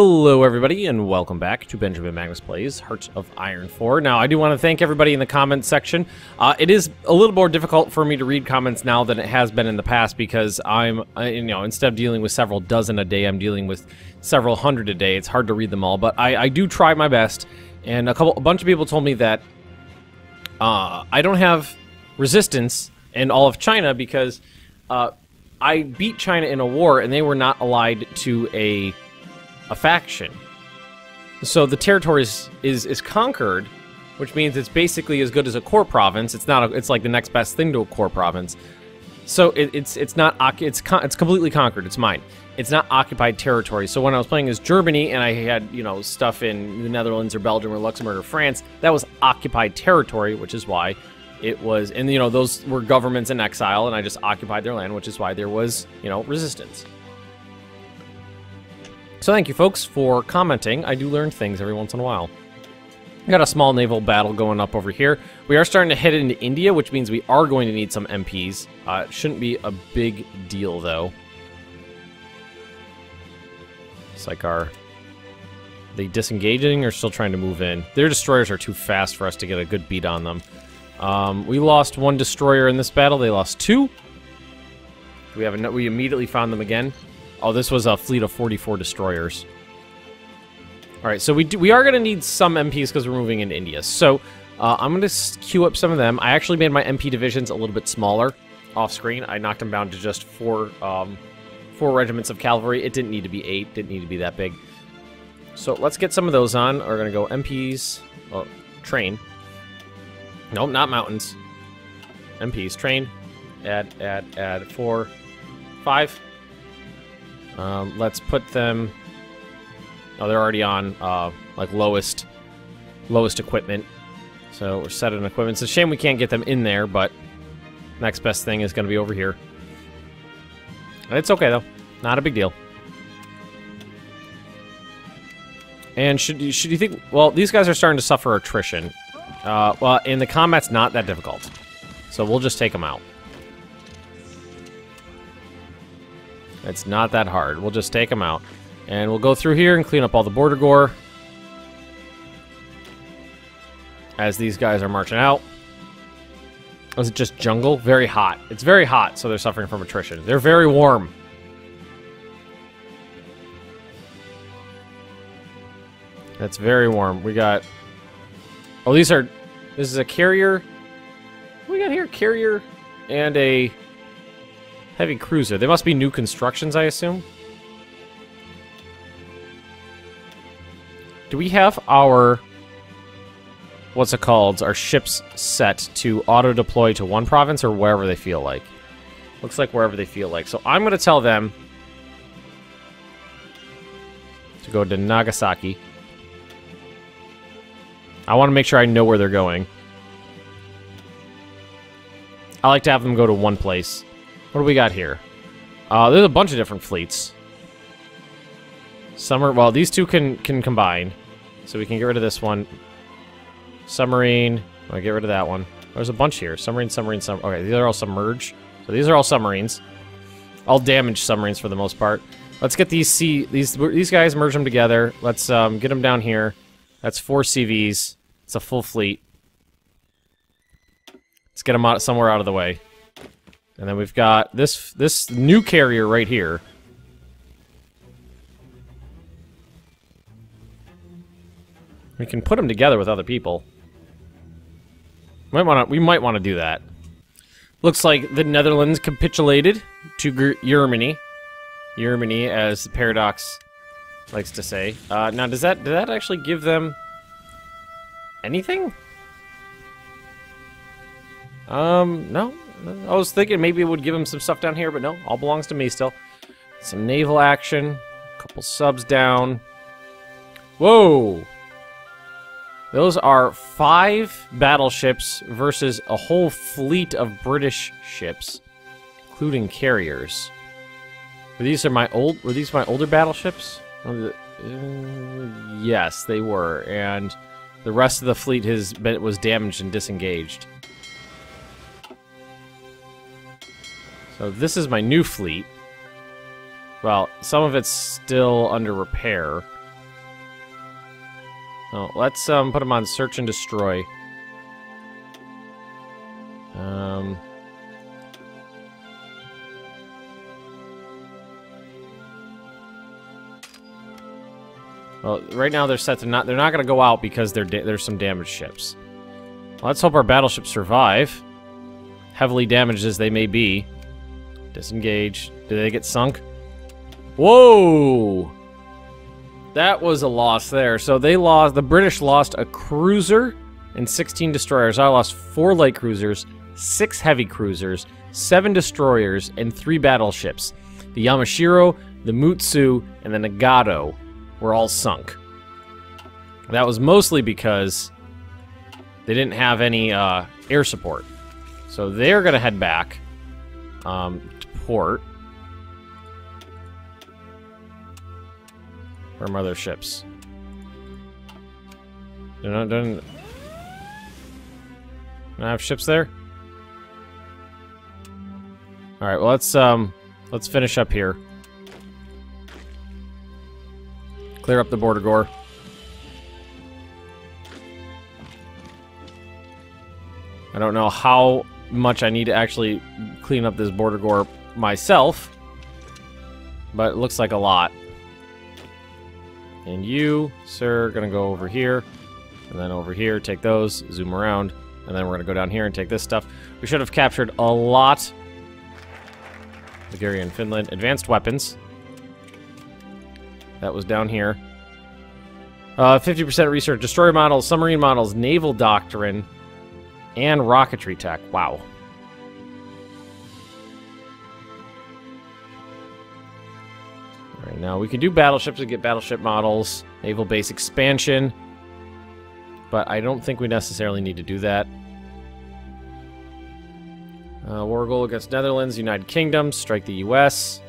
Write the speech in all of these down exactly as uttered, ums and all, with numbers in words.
Hello everybody and welcome back to Benjamin Magnus Plays, Hearts of Iron four. Now I do want to thank everybody in the comments section. Uh, it is a little more difficult for me to read comments now than it has been in the past because I'm, you know, instead of dealing with several dozen a day, I'm dealing with several hundred a day. It's hard to read them all, but I, I do try my best. And a couple, a bunch of people told me that uh, I don't have resistance in all of China because uh, I beat China in a war and they were not allied to a... a faction. So the territory is, is is conquered, which means it's basically as good as a core province. It's not a, it's like the next best thing to a core province. So it, it's it's not it's it's completely conquered. It's mine. It's not occupied territory. So when I was playing as Germany and I had, you know, stuff in the Netherlands or Belgium or Luxembourg or France, that was occupied territory, which is why it was, and you know, those were governments in exile and I just occupied their land, which is why there was, you know, resistance. So thank you folks for commenting. I do learn things every once in a while. We got a small naval battle going up over here. We are starting to head into India, which means we are going to need some M Ps. Uh, it shouldn't be a big deal though. It's like, our are they disengaging or still trying to move in? Their destroyers are too fast for us to get a good beat on them. Um, we lost one destroyer in this battle. They lost two. We have a, we immediately found them again. Oh, this was a fleet of forty-four destroyers. Alright, so we do, we are going to need some M Ps because we're moving into India. So, uh, I'm going to queue up some of them. I actually made my M P divisions a little bit smaller off-screen. I knocked them down to just four, um, four regiments of cavalry. It didn't need to be eight. Didn't need to be that big. So, let's get some of those on. We're going to go M Ps. Well, train. Nope, not mountains. M Ps. Train. Add, add, add. Four. Five. Um, let's put them... Oh, they're already on, uh, like, lowest... lowest equipment. So, we're set on equipment. It's a shame we can't get them in there, but... next best thing is gonna be over here. It's okay, though. Not a big deal. And should you, should you think... Well, these guys are starting to suffer attrition. Uh, well, and the combat's not that difficult. So, we'll just take them out. It's not that hard. We'll just take them out. And we'll go through here and clean up all the border gore. As these guys are marching out. Was it just jungle? Very hot. It's very hot, so they're suffering from attrition. They're very warm. That's very warm. We got... Oh, these are... This is a carrier. What do we got here? Carrier and a... heavy cruiser. They must be new constructions, I assume. Do we have our... what's it called? Our ships set to auto-deploy to one province or wherever they feel like? Looks like wherever they feel like. So I'm going to tell them to go to Nagasaki. I want to make sure I know where they're going. I like to have them go to one place. What do we got here? Uh, there's a bunch of different fleets. Some are, well, these two can can combine. So we can get rid of this one. Submarine. I'll get rid of that one. There's a bunch here. Submarine, submarine, submarine. Okay, these are all submerged. So these are all submarines. All damaged submarines for the most part. Let's get these C... These, these guys, merge them together. Let's um, get them down here. That's four C Vs. It's a full fleet. Let's get them out somewhere out of the way. And then we've got this this new carrier right here. We can put them together with other people. Might want to we might want to do that. Looks like the Netherlands capitulated to Germany. Germany, as the Paradox likes to say. Uh, now, does that does that actually give them anything? Um, no. I was thinking maybe it would give him some stuff down here, but no, all belongs to me still. Some naval action, a couple subs down. Whoa! Those are five battleships versus a whole fleet of British ships, including carriers. Were these are my old? Were these my older battleships? Uh, yes, they were, and the rest of the fleet has been, was damaged and disengaged. So this is my new fleet. Well, some of it's still under repair. Oh, let's um, put them on search and destroy. Um... Well, right now they're set to not- they're not gonna go out because they're there's some damaged ships. Well, let's hope our battleships survive. Heavily damaged as they may be. Disengage. Did they get sunk? Whoa! That was a loss there. So they lost- the British lost a cruiser and sixteen destroyers. I lost four light cruisers, six heavy cruisers, seven destroyers, and three battleships. The Yamashiro, the Mutsu, and the Nagato were all sunk. That was mostly because they didn't have any uh, air support. So they're gonna head back um, to port. Where are my other ships? They're not done. I have ships there. All right, well let's um let's finish up here. Clear up the border gore. I don't know how much I need to actually clean up this border gore myself, but it looks like a lot. And you, sir, are gonna go over here, and then over here, take those, zoom around, and then we're gonna go down here and take this stuff. We should have captured a lot. Bulgaria and Finland. Advanced weapons. That was down here. Uh, fifty percent research, destroyer models, submarine models, naval doctrine, and rocketry tech. Wow. All right, now we can do battleships and get battleship models, naval base expansion, but I don't think we necessarily need to do that. Uh, war goal against Netherlands, United Kingdom, strike the U S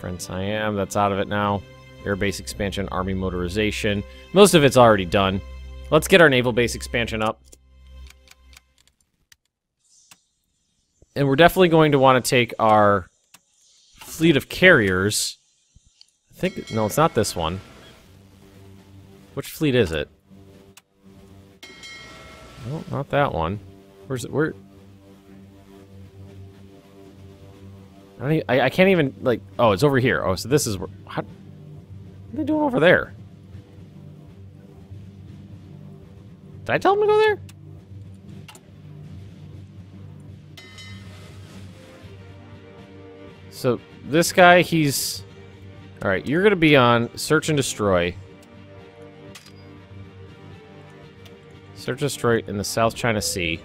Friends I am, that's out of it now. Air base expansion, army motorization. Most of it's already done. Let's get our naval base expansion up. And we're definitely going to want to take our fleet of carriers. I think, no, it's not this one. Which fleet is it? No, not that one. Where's it, where? I, don't even, I, I can't even, like, oh, it's over here. Oh, so this is where, how, what are they doing over there? Did I tell them to go there? So, this guy, he's, all right, you're gonna be on search and destroy. Search and destroy in the South China Sea.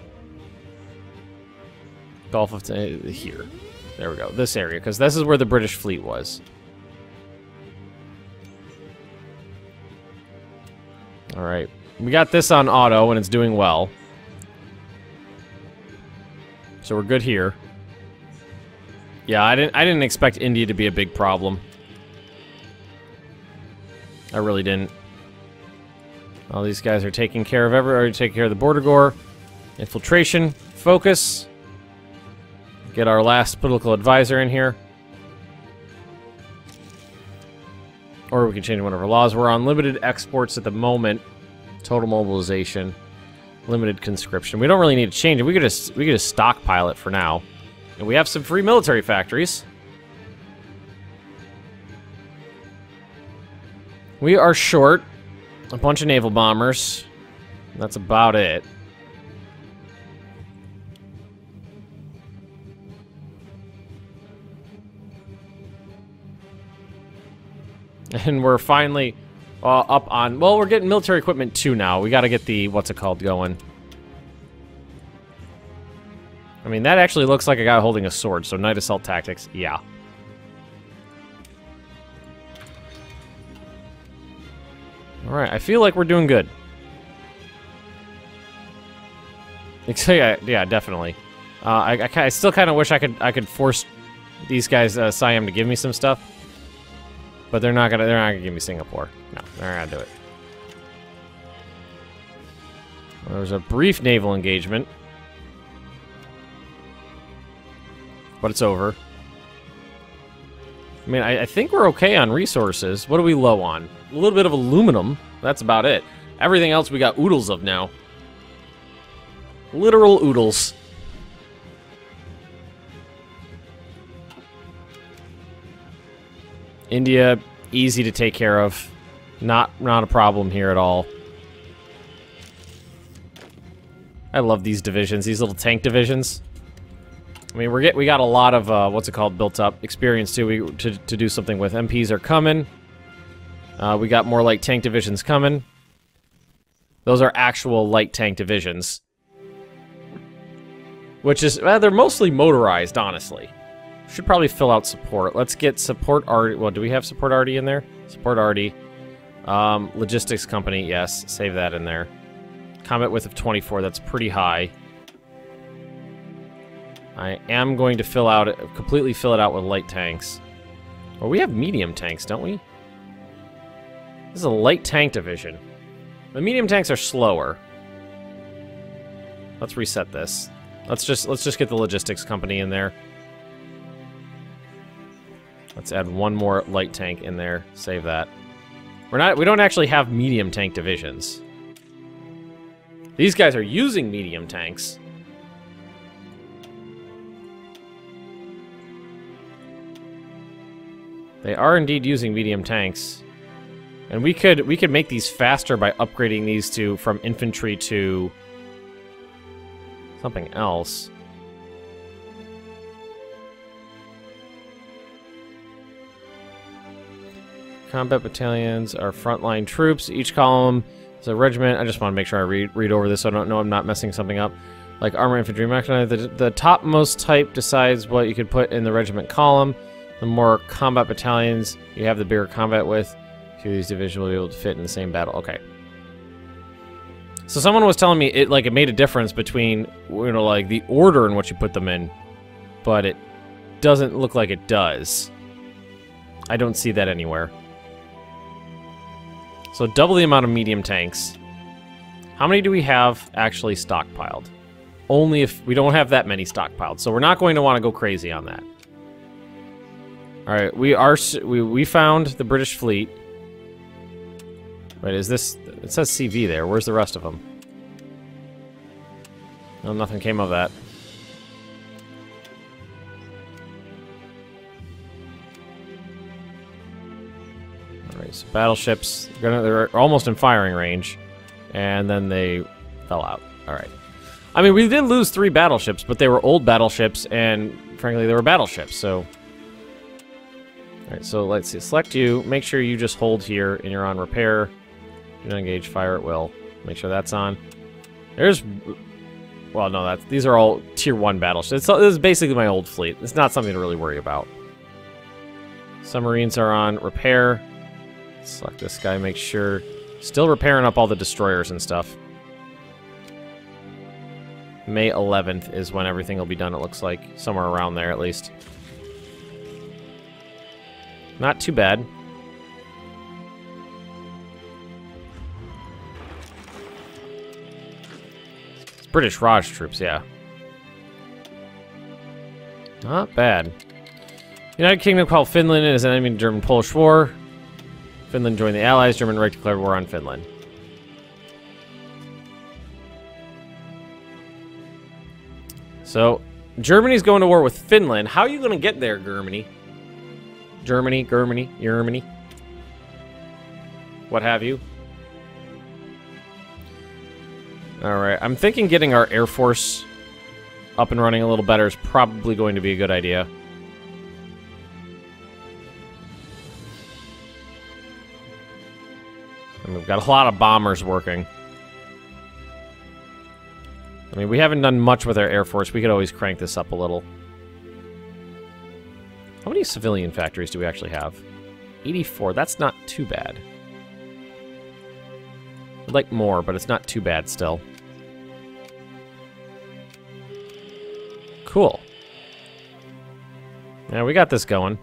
Gulf of, uh, here. There we go, this area, because this is where the British fleet was. All right, we got this on auto and it's doing well. So we're good here. Yeah, I didn't I didn't expect India to be a big problem. I really didn't. All these guys are taking care of every, already taking care of the border gore. Infiltration, focus. Get our last political advisor in here. Or we can change one of our laws. We're on limited exports at the moment. Total mobilization. Limited conscription. We don't really need to change it. We could just we could just stockpile it for now. And we have some free military factories. We are short a bunch of naval bombers. That's about it. And we're finally uh, up on... Well, we're getting military equipment too now. We got to get the... What's it called? Going. I mean, that actually looks like a guy holding a sword. So, night assault tactics. Yeah. Alright, I feel like we're doing good. So, yeah, yeah, definitely. Uh, I, I, I still kind of wish I could I could force these guys, uh, Siam, to give me some stuff. But they're not gonna they're not gonna give me Singapore. No, they're not gonna do it. Well, there was a brief naval engagement. But it's over. I mean I, I think we're okay on resources. What are we low on? A little bit of aluminum. That's about it. Everything else we got oodles of now. Literal oodles. India, easy to take care of. Not, not a problem here at all. I love these divisions, these little tank divisions. I mean, we're get, we got a lot of, uh, what's it called, built up experience too, we, to, to do something with. M Ps are coming. Uh, we got more light tank divisions coming. Those are actual light tank divisions. Which is, well, they're mostly motorized, honestly. Should probably fill out support. Let's get support already. Well, do we have support already in there? Support already. Um, logistics company, yes. Save that in there. Combat width of twenty-four, that's pretty high. I am going to fill out, completely fill it out with light tanks. Well, we have medium tanks, don't we? This is a light tank division. The medium tanks are slower. Let's reset this. Let's just let's just get the logistics company in there. Let's add one more light tank in there. Save that. We're not we don't actually have medium tank divisions. These guys are using medium tanks. They are indeed using medium tanks. And we could we could make these faster by upgrading these to from infantry to something else. Combat battalions are frontline troops. Each column is a regiment. I just want to make sure I read read over this so I don't know I'm not messing something up. Like armor, infantry, mechanized. The, the topmost type decides what you could put in the regiment column. The more combat battalions you have, the bigger combat width. Few of these divisions will be able to fit in the same battle. Okay. So someone was telling me it like it made a difference between, you know, like the order in which you put them in, but it doesn't look like it does. I don't see that anywhere. So double the amount of medium tanks. How many do we have actually stockpiled? Only if we don't have that many stockpiled, so we're not going to want to go crazy on that. All right, we are we we found the British fleet. Wait, is this... It says C V there. Where's the rest of them? No, nothing came of that. Alright, so battleships. They're, gonna, they're almost in firing range. And then they fell out. Alright. I mean, we did lose three battleships, but they were old battleships, and frankly, they were battleships, so... Alright, so let's see. Select you. Make sure you just hold here, and you're on repair. Do not engage, fire at will. Make sure that's on. There's... Well, no, that's, these are all tier one battleships. This is basically my old fleet. It's not something to really worry about. Submarines are on repair. Select this guy, make sure... Still repairing up all the destroyers and stuff. May eleventh is when everything will be done, it looks like. Somewhere around there, at least. Not too bad. British Raj troops, yeah. Not bad. United Kingdom called Finland as an enemy in the German-Polish War. Finland joined the Allies. German Reich declared war on Finland. So, Germany's going to war with Finland. How are you going to get there, Germany? Germany, Germany, Germany. What have you. Alright, I'm thinking getting our Air Force up and running a little better is probably going to be a good idea. I mean, we've got a lot of bombers working. I mean, we haven't done much with our Air Force. We could always crank this up a little. How many civilian factories do we actually have? eighty-four. That's not too bad. I'd like more, but it's not too bad still. Cool. Yeah, we got this going.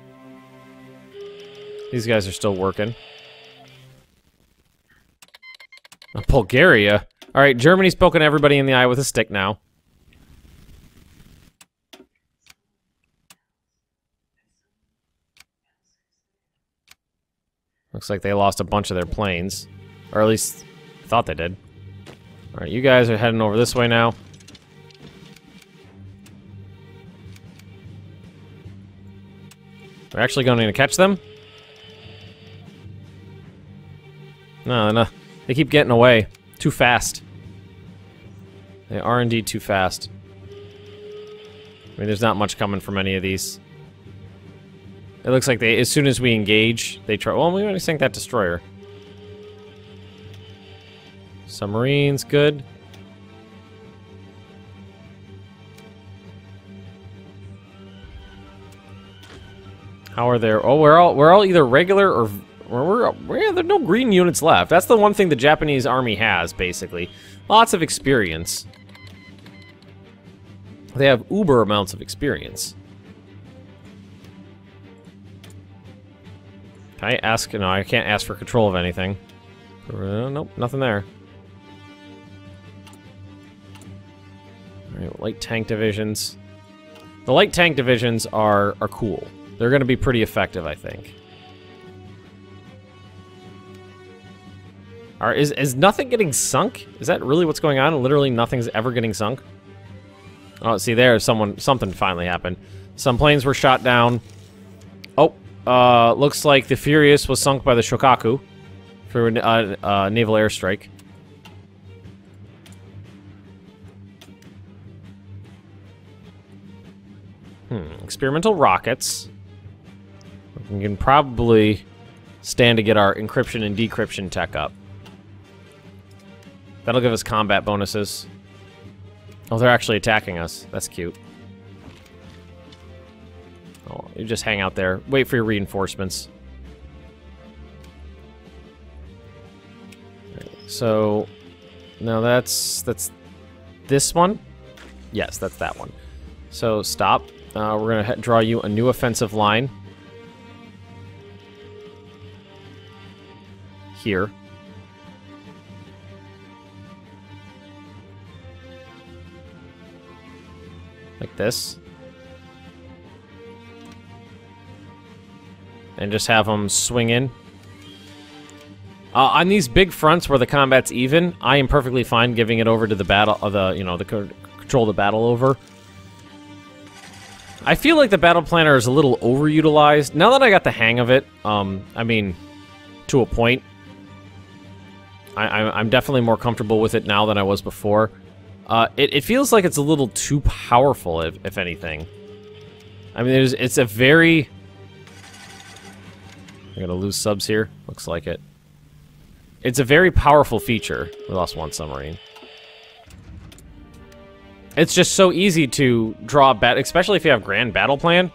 These guys are still working. Bulgaria? Alright, Germany's poking everybody in the eye with a stick now. Looks like they lost a bunch of their planes. Or at least, I thought they did. Alright, you guys are heading over this way now. We're actually going to catch them? No, no. They keep getting away. Too fast. They are indeed too fast. I mean, there's not much coming from any of these. It looks like they, as soon as we engage, they try... Well, we already sank that destroyer. Submarine's good. How are there? Oh, we're all we're all either regular or we're, we're yeah, there are no green units left. That's the one thing the Japanese army has, basically. Lots of experience. They have uber amounts of experience. Can I ask? No, I can't ask for control of anything. Uh, nope, nothing there. All right, light tank divisions. The light tank divisions are are cool. They're going to be pretty effective, I think. All right, is, is nothing getting sunk? Is that really what's going on? Literally nothing's ever getting sunk? Oh, see there, someone, something finally happened. Some planes were shot down. Oh, uh, looks like the Furious was sunk by the Shokaku through a uh, uh, naval airstrike. Hmm, experimental rockets. We can probably stand to get our encryption and decryption tech up. That'll give us combat bonuses. Oh, they're actually attacking us. That's cute. Oh, you just hang out there. Wait for your reinforcements. So, no, that's... that's this one? Yes, that's that one. So, stop. Uh, we're gonna draw you a new offensive line. Here. Like this. And just have them swing in. Uh, on these big fronts where the combat's even, I am perfectly fine giving it over to the battle, uh, the you know, the co control the battle over. I feel like the battle planner is a little overutilized. Now that I got the hang of it, um, I mean, to a point, I, I, I'm definitely more comfortable with it now than I was before. Uh, it, it feels like it's a little too powerful, if, if anything. I mean, there's, it's a very... I'm gonna lose subs here. Looks like it. It's a very powerful feature. We lost one submarine. It's just so easy to draw a bat, especially if you have grand battle plan.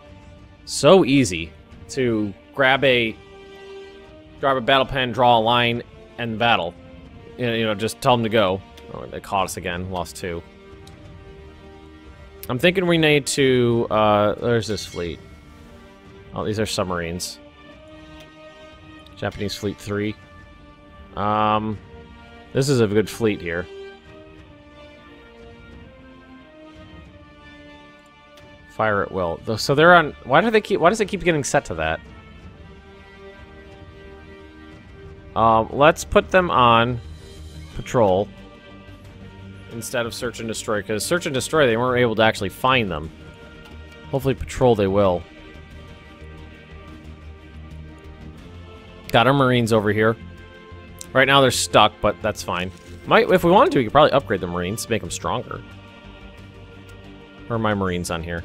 So easy to grab a grab a battle plan, draw a line, and battle. You know, you know, just tell them to go. Oh, they caught us again. Lost two. I'm thinking we need to. Uh, there's this fleet. Oh, these are submarines. Japanese fleet three. Um, this is a good fleet here. Fire at will. So they're on. Why do they keep? Why does it keep getting set to that? Um, let's put them on patrol instead of search and destroy. Because search and destroy, they weren't able to actually find them. Hopefully, patrol they will. Got our Marines over here. Right now they're stuck, but that's fine. Might, if we wanted to, we could probably upgrade the Marines to make them stronger. Where are my Marines on here?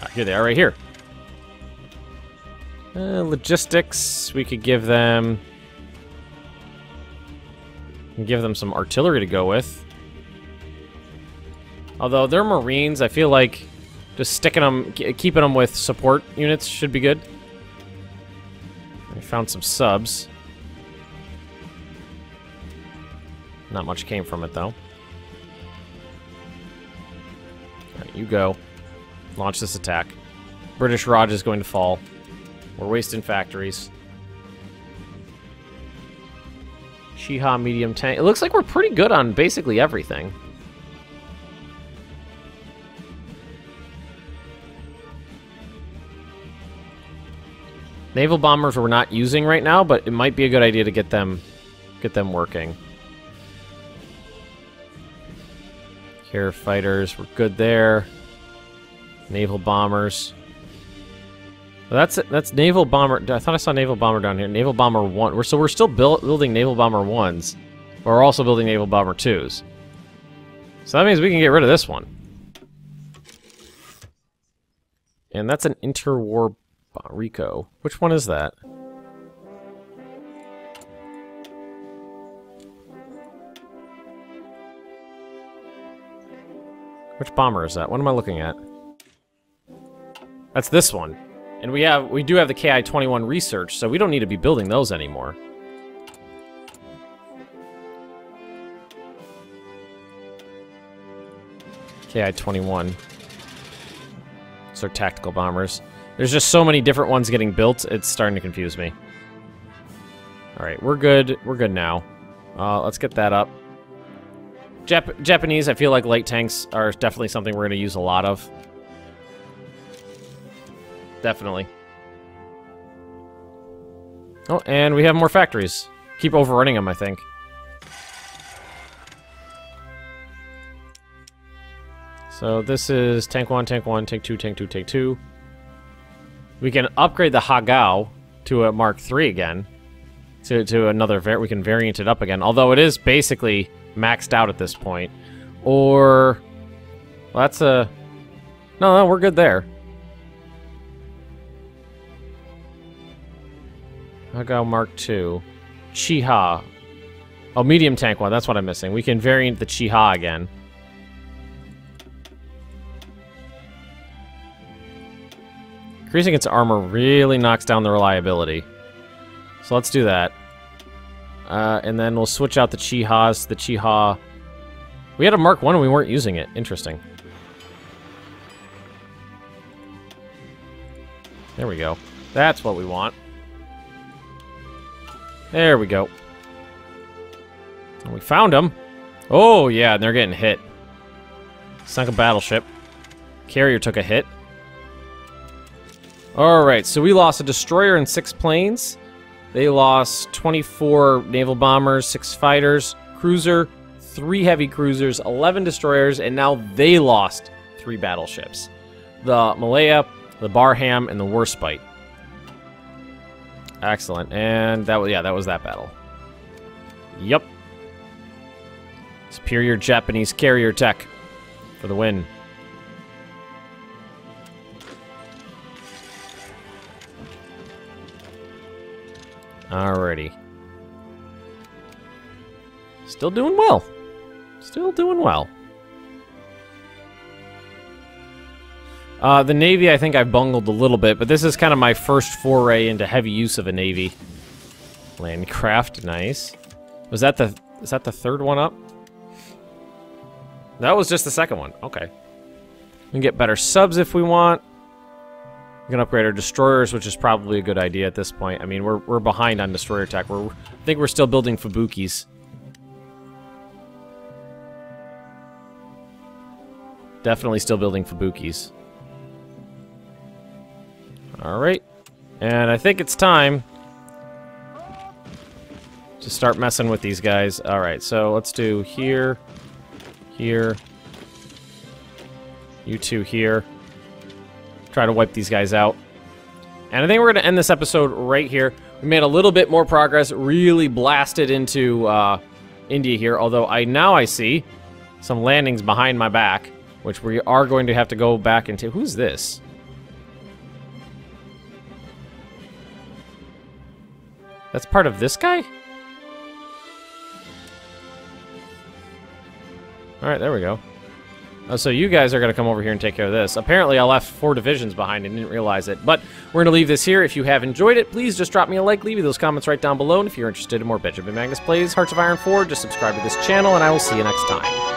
Ah, here they are, right here. Uh, logistics, we could give them... Give them some artillery to go with. Although, they're Marines, I feel like just sticking them, keeping them with support units should be good. I found some subs. Not much came from it, though. You go. Launch this attack. British Raj is going to fall. We're wasting factories. Chi-Ha medium tank. It looks like we're pretty good on basically everything. Naval bombers we're not using right now, but it might be a good idea to get them get them working. Carrier fighters, we're good there. Naval bombers. Well, that's that's naval bomber. I thought I saw naval bomber down here. Naval bomber one. We're so we're still build, building naval bomber ones, but we're also building naval bomber twos. So that means we can get rid of this one. And that's an interwar Rico. Which one is that? Which bomber is that? What am I looking at? That's this one. And we have we do have the K I twenty-one research, so we don't need to be building those anymore. K I twenty-one. Those are tactical bombers. There's just so many different ones getting built, it's starting to confuse me. Alright, we're good. We're good now. Uh, let's get that up. Jap Japanese, I feel like light tanks are definitely something we're going to use a lot of. Definitely. Oh, and we have more factories. Keep overrunning them, I think. So this is tank one, tank one, tank two, tank two, tank two. We can upgrade the Hagao to a Mark three again. To, to another, var we can variant it up again. Although it is basically maxed out at this point. Or, well, that's a... No, no, we're good there. Hagao Mark two. Chi-Ha. Oh, medium tank one. That's what I'm missing. We can variant the Chi-Ha again. Increasing its armor really knocks down the reliability. So let's do that. Uh, and then we'll switch out the Chi-Ha's, the Chi-Ha. We had a Mark one and we weren't using it. Interesting. There we go. That's what we want. There we go. And we found them. Oh, yeah, and they're getting hit. Sunk a battleship. Carrier took a hit. Alright, so we lost a destroyer and six planes. They lost twenty-four naval bombers, six fighters, cruiser, three heavy cruisers, eleven destroyers, and now they lost three battleships. The Malaya, the Barham, and the Warspite. Excellent. And that was, yeah, that was that battle. Yep. Superior Japanese carrier tech for the win. Alrighty. Still doing well. Still doing well. Uh, the Navy, I think I bungled a little bit, but this is kind of my first foray into heavy use of a Navy. Landcraft, nice. Was that the... Is that the third one up? That was just the second one. Okay. We can get better subs if we want. We can upgrade our destroyers, which is probably a good idea at this point. I mean, we're, we're behind on destroyer tech. We're, I think we're still building Fubukis. Definitely still building Fubukis. Alright. And I think it's time to start messing with these guys. Alright, so let's do here, here, you two here. Try to wipe these guys out. And I think we're going to end this episode right here. We made a little bit more progress, really blasted into uh, India here, although I now I see some landings behind my back, which we are going to have to go back into. Who's this? That's part of this guy? Alright, there we go. Oh, so you guys are going to come over here and take care of this. Apparently, I left four divisions behind and didn't realize it. But we're going to leave this here. If you have enjoyed it, please just drop me a like. Leave me those comments right down below. And if you're interested in more Benjamin Magnus Plays, Hearts of Iron four, just subscribe to this channel, and I will see you next time.